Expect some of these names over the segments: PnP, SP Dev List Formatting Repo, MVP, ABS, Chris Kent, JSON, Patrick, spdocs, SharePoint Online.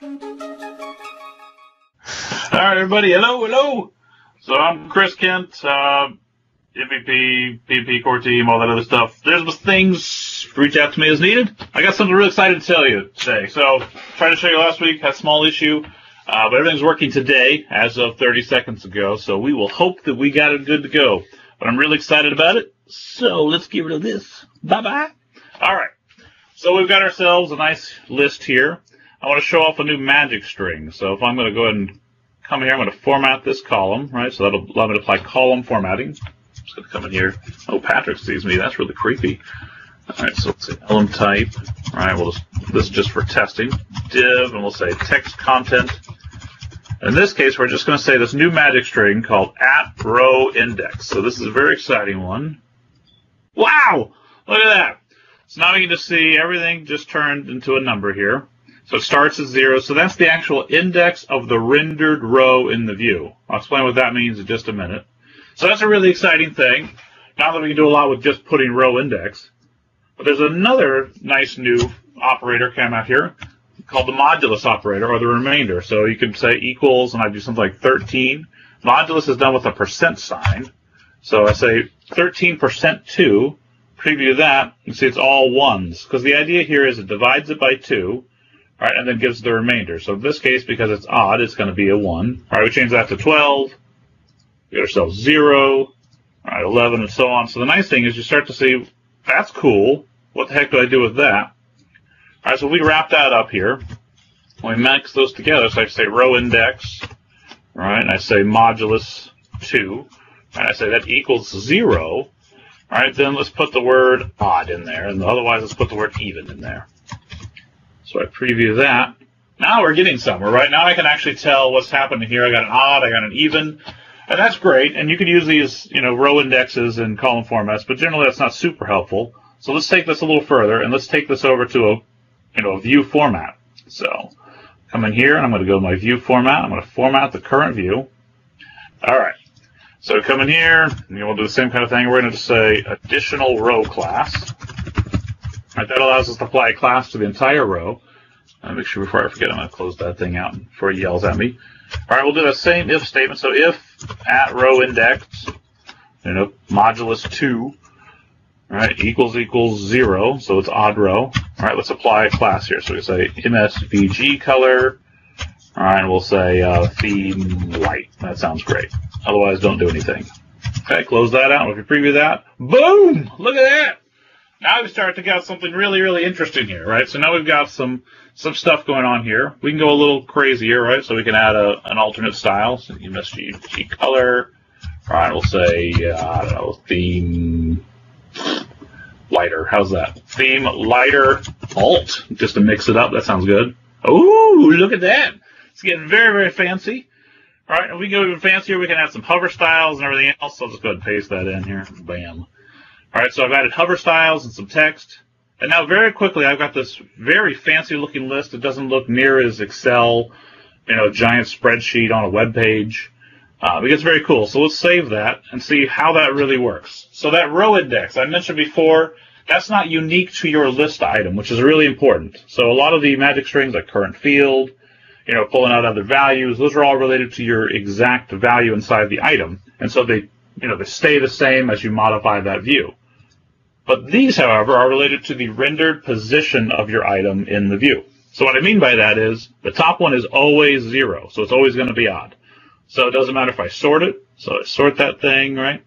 All right, everybody. Hello, hello. So I'm Chris Kent, MVP, PnP core team, all that other stuff. There's the things. Reach out to me as needed. I got something really excited to tell you today. So tried to show you last week, had a small issue, but everything's working today as of 30 seconds ago. So we will hope that we got it good to go. But I'm really excited about it. So let's get rid of this. Bye-bye. All right. So we've got ourselves a nice list here. I want to show off a new magic string. So if I'm going to go ahead and come here, I'm going to format this column, right? So that'll allow me to apply column formatting. I'm just going to come in here. Oh, Patrick sees me. That's really creepy. All right, so let's say column type. All right, we'll just, this is just for testing. Div, and we'll say text content. In this case, we're just going to say this new magic string called @rowindex. So this is a very exciting one. Wow! Look at that. So now we can just see everything just turned into a number here. So it starts at 0. So that's the actual index of the rendered row in the view. I'll explain what that means in just a minute. So that's a really exciting thing. Now that we can do a lot with just putting row index. But there's another nice new operator came out here called the modulus operator, or the remainder. So you can say equals, and I do something like 13. Modulus is done with a percent sign. So I say 13%2. Preview that. You see it's all ones. Because the idea here is it divides it by 2. All right, and then gives the remainder. So in this case, because it's odd, it's going to be a 1. All right, we change that to 12. We get ourselves 0. All right, 11, and so on. So the nice thing is you start to see, that's cool. What the heck do I do with that? All right, so we wrap that up here. We max those together. So I say row index, right? And I say modulus 2. And I say that equals 0. All right, then let's put the word odd in there. And otherwise, let's put the word even in there. So I preview that. Now we're getting somewhere, right? Now I can actually tell what's happening here. I got an odd, I got an even, and that's great. And you can use these, you know, row indexes and column formats, but generally that's not super helpful. So let's take this a little further, and let's take this over to a, you know, a view format. So come in here, and I'm going to go to my view format. I'm going to format the current view. All right. So come in here, and we'll do the same kind of thing. We're going to say additional row class. Right, that allows us to apply a class to the entire row. I'll make sure before I forget, I'm going to close that thing out before he yells at me. All right, we'll do the same if statement. So if @rowindex, you know, modulus 2, right, equals 0, so it's odd row. All right, let's apply a class here. So we say MSVG color, all right, and we'll say theme light. That sounds great. Otherwise, don't do anything. Okay, close that out. If you preview that, boom, look at that. Now we start to get something really, really interesting here, right? So now we've got some stuff going on here. We can go a little crazier, right? So we can add an alternate style, so MSVG color. All right, we'll say, I don't know, theme lighter. How's that? Theme lighter alt, just to mix it up. That sounds good. Ooh, look at that. It's getting very, very fancy. All right, and we can go even fancier. We can add some hover styles and everything else. So I'll just go ahead and paste that in here. Bam. All right, so I've added hover styles and some text. And now very quickly, I've got this very fancy-looking list. It doesn't look near as Excel, you know, giant spreadsheet on a web page. It gets very cool. So let's save that and see how that really works. So that row index I mentioned before, that's not unique to your list item, which is really important. So a lot of the magic strings like current field, you know, pulling out other values, those are all related to your exact value inside the item. And so they, you know, they stay the same as you modify that view. But these, however, are related to the rendered position of your item in the view. So what I mean by that is the top one is always 0, so it's always going to be odd. So it doesn't matter if I sort it. So I sort that thing, right?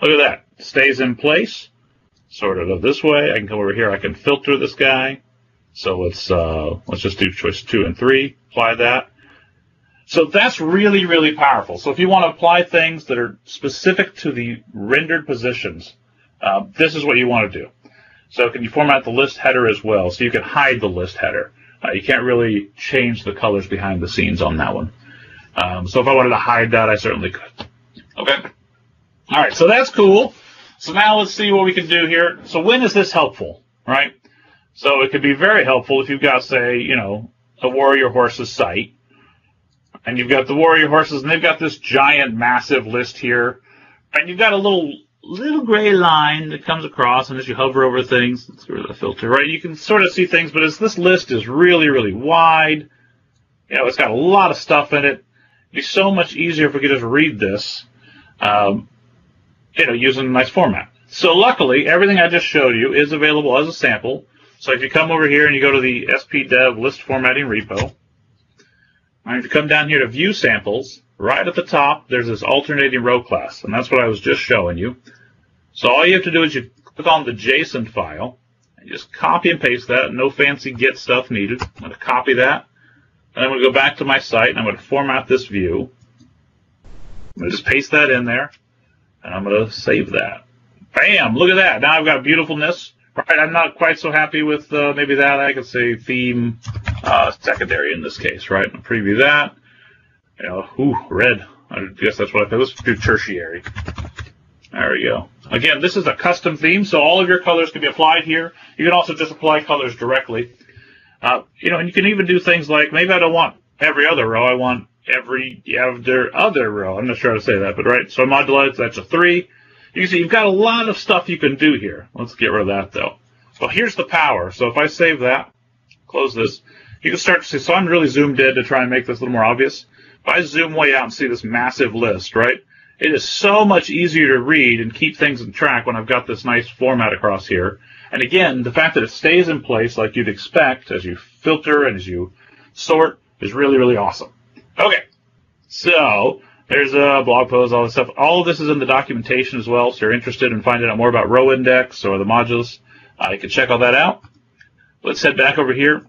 Look at that. It stays in place. Sort it this way. I can come over here. I can filter this guy. So let's just do choice 2 and 3. Apply that. So that's really, really powerful. So if you want to apply things that are specific to the rendered positions, this is what you want to do. So can you format the list header as well? So you can hide the list header. You can't really change the colors behind the scenes on that one. So if I wanted to hide that, I certainly could. Okay. All right, so that's cool. So now let's see what we can do here. So when is this helpful, right? So it could be very helpful if you've got, say, you know, a warrior horse's site, and you've got the warrior horses, and they've got this giant, massive list here, and you've got a little gray line that comes across, and as you hover over things, let's get rid of the filter, right? You can sort of see things, but as this list is really, really wide, you know, it's got a lot of stuff in it. It'd be so much easier if we could just read this, you know, using a nice format. So luckily, everything I just showed you is available as a sample. So if you come over here and you go to the SP Dev List Formatting Repo, and if you come down here to View Samples, right at the top, there's this alternating row class, and that's what I was just showing you. So all you have to do is you click on the JSON file, and just copy and paste that, no fancy get stuff needed. I'm going to copy that, and I'm going to go back to my site, and I'm going to format this view. I'm going to just paste that in there, and I'm going to save that. Bam! Look at that. Now I've got beautifulness. Right, I'm not quite so happy with maybe that. I could say theme secondary in this case, right? I'll preview that. You know, ooh, red. I guess that's what I thought. Let's do tertiary. There we go. Again, this is a custom theme, so all of your colors can be applied here. You can also just apply colors directly. You know, and you can even do things like, maybe I don't want every other row. I want every other row. I'm not sure how to say that, but right. So modulus, that's a 3. You can see you've got a lot of stuff you can do here. Let's get rid of that, though. Well, here's the power. So if I save that, close this, you can start to see. So I'm really zoomed in to try and make this a little more obvious. If I zoom way out and see this massive list, right, it is so much easier to read and keep things in track when I've got this nice format across here. And again, the fact that it stays in place like you'd expect as you filter and as you sort is really, really awesome. Okay, so there's a blog post, all this stuff. All of this is in the documentation as well, so you're interested in finding out more about row index or the modulus, you can check all that out. Let's head back over here.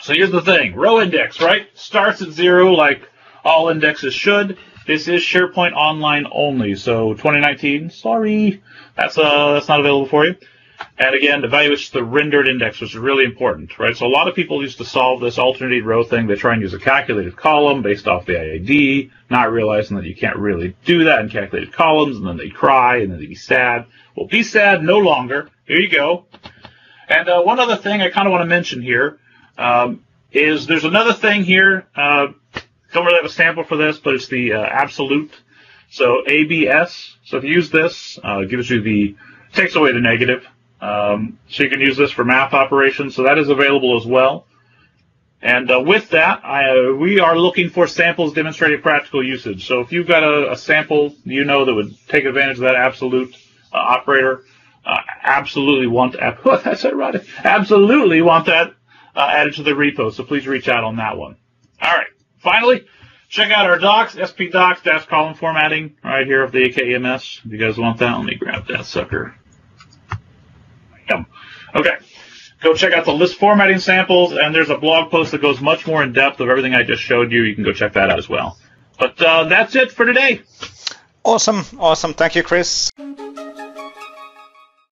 So here's the thing, row index, right? Starts at 0 like all indexes should. This is SharePoint Online only, so 2019, sorry, that's not available for you. And again, evaluates the rendered index, which is really important, right? So a lot of people used to solve this alternating row thing. They try and use a calculated column based off the IAD, not realizing that you can't really do that in calculated columns, and then they cry, and then they be sad. Well, be sad no longer. Here you go. And one other thing I kind of want to mention here is there's another thing here. Don't really have a sample for this, but it's the absolute. So ABS. So if you use this, it gives you the, takes away the negative. So you can use this for math operations, so that is available as well. And with that, we are looking for samples demonstrating practical usage. So if you've got a sample you know that would take advantage of that absolute operator, absolutely want that. That's ironic. Absolutely want that added to the repo. So please reach out on that one. All right. Finally, check out our docs, spdocs -column formatting right here of the AKMS. If you guys want that, let me grab that sucker. Okay, go check out the list formatting samples, and there's a blog post that goes much more in depth of everything I just showed you. You can go check that out as well. But that's it for today. Awesome. Thank you, Chris.